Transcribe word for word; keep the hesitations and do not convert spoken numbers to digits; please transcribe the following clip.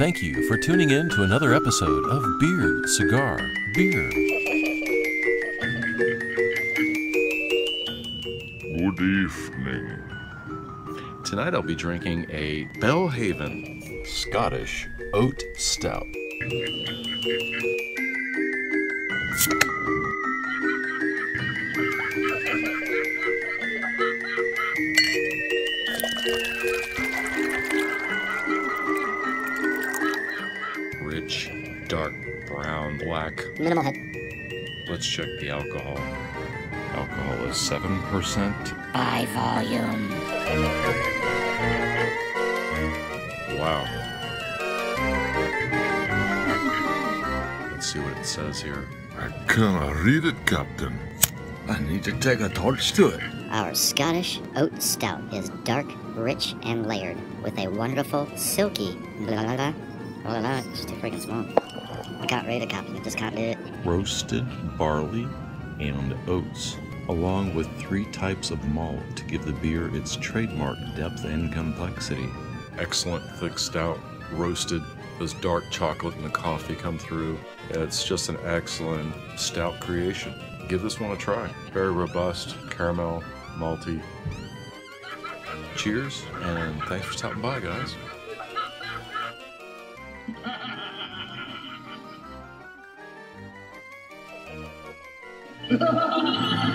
Thank you for tuning in to another episode of Beard Cigar Beer. Good evening. Tonight I'll be drinking a Bellhaven Scottish Oat Stout. Rich, dark, brown, black. Minimal head. Let's check the alcohol. Alcohol is seven percent. By volume. Wow. Let's see what it says here. I cannot read it, Captain. I need to take a torch to it. Our Scottish Oat Stout is dark, rich, and layered with a wonderful, silky, blah, blah, blah. Well, no, it's too freaking small. I can't read it, Captain. I just can't do it. Roasted barley and oats, along with three types of malt to give the beer its trademark depth and complexity. Excellent thick stout, roasted. This dark chocolate and the coffee come through. It's just an excellent stout creation. Give this one a try. Very robust, caramel, malty. Cheers, and thanks for stopping by, guys. Ha ha ha ha!